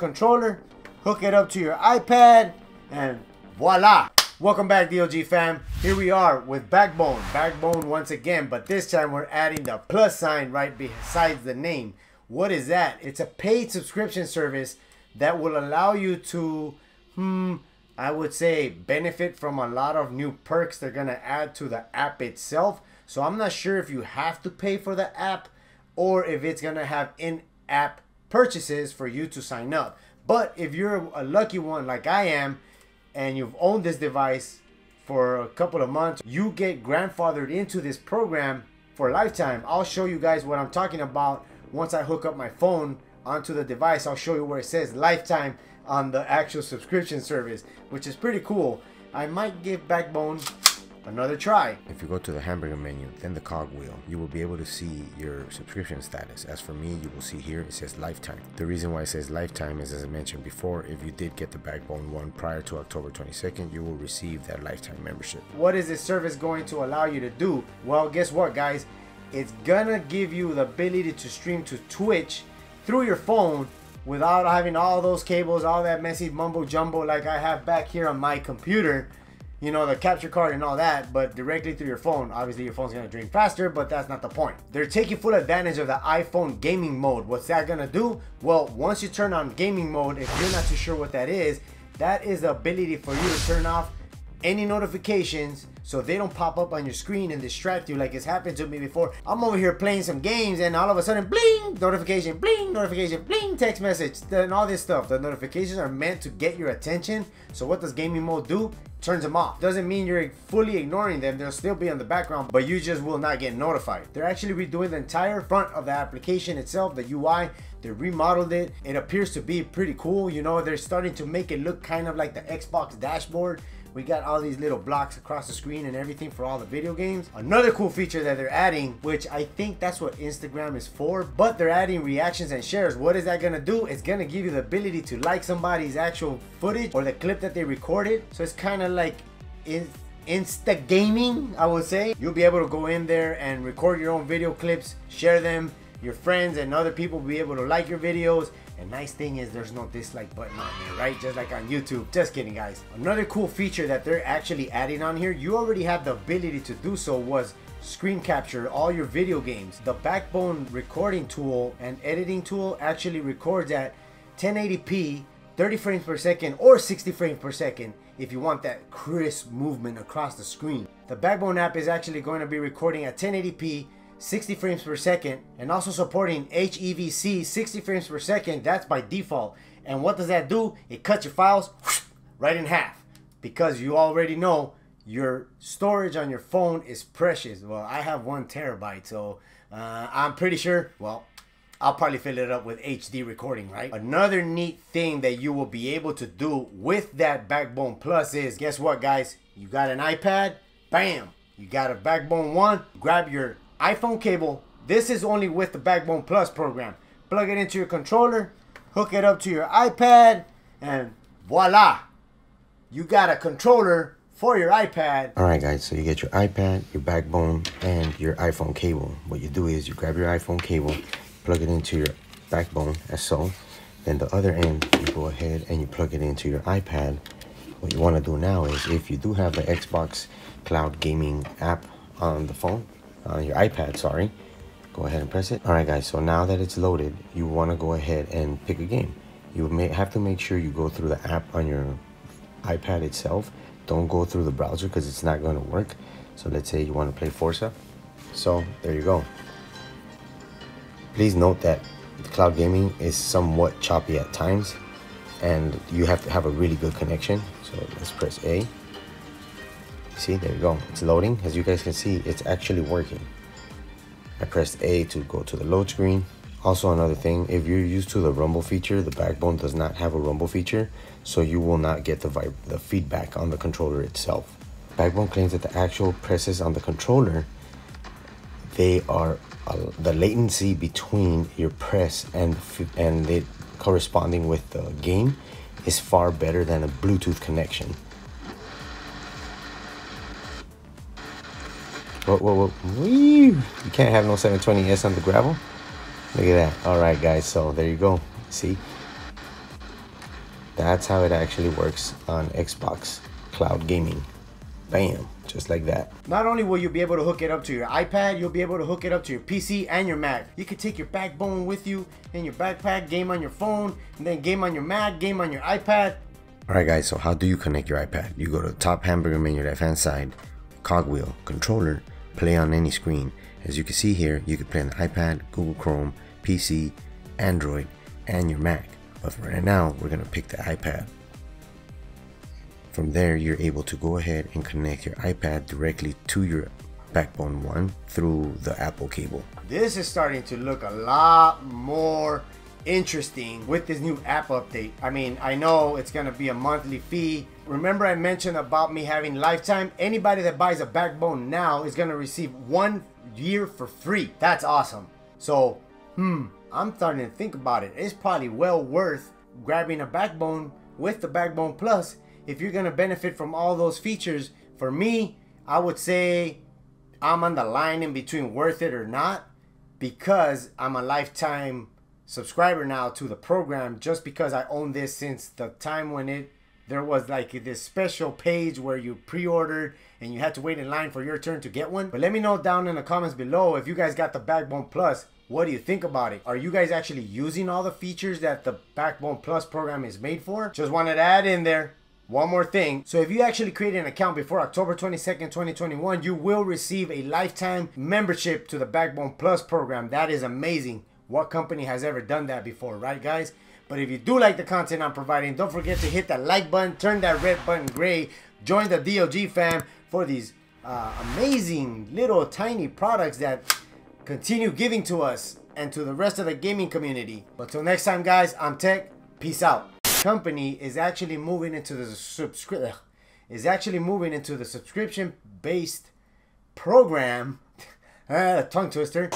controller, hook it up to your iPad, and voila! Welcome back, DLG fam. Here we are with Backbone once again, but this time we're adding the plus sign right besides the name. What is that? It's a paid subscription service that will allow you to, I would say, benefit from a lot of new perks they're gonna add to the app itself. So I'm not sure if you have to pay for the app or if it's gonna have in-app purchases for you to sign up. But if you're a lucky one like I am, and you've owned this device for a couple of months, you get grandfathered into this program for a lifetime. I'll show you guys what I'm talking about once I hook up my phone onto the device. I'll show you where it says lifetime on the actual subscription service, which is pretty cool. I might give Backbone another try. If you go to the hamburger menu, then the cog wheel, you will be able to see your subscription status. As for me, you will see here it says lifetime. The reason why it says lifetime is, as I mentioned before, if you did get the Backbone One prior to October 22nd, you will receive that lifetime membership. What is this service going to allow you to do? Well, guess what, guys, it's gonna give you the ability to stream to Twitch through your phone without having all those cables, all that messy mumbo jumbo like I have back here on my computer, you know, the capture card and all that, but directly through your phone. Obviously your phone's gonna drain faster, but that's not the point. They're taking full advantage of the iPhone gaming mode. What's that gonna do? Well, once you turn on gaming mode, if you're not too sure what that is the ability for you to turn off any notifications so they don't pop up on your screen and distract you like it's happened to me before. I'm over here playing some games and all of a sudden, bling, notification, bling, notification, bling, text message, and all this stuff. The notifications are meant to get your attention. So what does gaming mode do? Turns them off. Doesn't mean you're fully ignoring them. They'll still be in the background, but you just will not get notified. They're actually redoing the entire front of the application itself, the UI. They remodeled it. It appears to be pretty cool. You know, they're starting to make it look kind of like the Xbox dashboard. We got all these little blocks across the screen and everything for all the video games. Another cool feature that they're adding, which I think that's what Instagram is for, but they're adding reactions and shares. What is that gonna do? It's gonna give you the ability to like somebody's actual footage or the clip that they recorded. So it's kind of like Insta gaming, I would say. You'll be able to go in there and record your own video clips, share them. Your friends and other people will be able to like your videos. And nice thing is there's no dislike button on there, right? Just like on YouTube. Just kidding, guys. Another cool feature that they're actually adding on here, you already have the ability to do so, was screen capture all your video games. The Backbone recording tool and editing tool actually records at 1080p, 30 frames per second, or 60 frames per second if you want that crisp movement across the screen. The Backbone app is actually going to be recording at 1080p, 60 frames per second, and also supporting HEVC 60 frames per second. That's by default. And what does that do? It cuts your files right in half, because you already know your storage on your phone is precious. Well, I have 1 terabyte, so I'm pretty sure, well, I'll probably fill it up with HD recording, right? Another neat thing that you will be able to do with that Backbone Plus is, guess what, guys? You got an iPad, bam, you got a Backbone One, grab your iPhone cable. This is only with the Backbone Plus program. Plug it into your controller, hook it up to your iPad, and voila, you got a controller for your iPad. All right, guys, so you get your iPad, your Backbone, and your iPhone cable. What you do is you grab your iPhone cable, plug it into your Backbone as so, then the other end you go ahead and you plug it into your iPad. What you want to do now is, if you do have the Xbox Cloud Gaming app on the phone, your iPad, sorry, go ahead and press it. All right, guys, so now that it's loaded, you want to go ahead and pick a game. You may have to make sure you go through the app on your iPad itself. Don't go through the browser, because it's not going to work. So let's say you want to play Forza. So there you go. Please note that cloud gaming is somewhat choppy at times, and you have to have a really good connection. So let's press A. See, there you go, it's loading. As you guys can see, it's actually working. I pressed A to go to the load screen. Also, another thing, if you're used to the rumble feature, the Backbone does not have a rumble feature, so you will not get the feedback on the controller itself. Backbone claims that the actual presses on the controller, they are the latency between your press and it corresponding with the game is far better than a Bluetooth connection. Whoa, whoa, whoa. You can't have no 720S on the gravel. Look at that. All right, guys, so there you go. See, That's how it actually works on Xbox Cloud Gaming. Bam, just like that. Not only will you be able to hook it up to your iPad, you'll be able to hook it up to your PC and your Mac. You can take your Backbone with you in your backpack, game on your phone, and then game on your Mac, game on your iPad. All right guys, so how do you connect your iPad? You go to the top hamburger menu, left hand side, cogwheel, controller, play on any screen. As you can see here, you can play on the iPad, Google Chrome, PC, Android, and your Mac. But for right now, we're gonna pick the iPad. From there, you're able to go ahead and connect your iPad directly to your Backbone One through the Apple cable. This is starting to look a lot more interesting with this new app update. I mean, I know it's gonna be a monthly fee. Remember I mentioned about me having lifetime? Anybody that buys a Backbone now is gonna receive 1 year for free. That's awesome. So, I'm starting to think about it. It's probably well worth grabbing a Backbone with the Backbone Plus if you're gonna benefit from all those features. For me, I would say I'm on the line in between worth it or not, because I'm a lifetime subscriber now to the program, just because I own this since the time when there was like this special page where you pre-ordered and you had to wait in line for your turn to get one. But let me know down in the comments below if you guys got the Backbone Plus. What do you think about it? Are you guys actually using all the features that the Backbone Plus program is made for? Just wanted to add in there one more thing. So if you actually create an account before October 22nd, 2021, you will receive a lifetime membership to the Backbone Plus program. That is amazing. What company has ever done that before, right guys? But if you do like the content I'm providing, don't forget to hit that like button, turn that red button gray, join the DLG fam for these amazing little tiny products that continue giving to us and to the rest of the gaming community. But till next time guys, I'm Tech, peace out. Company is actually moving into the subscription-based program. Tongue twister.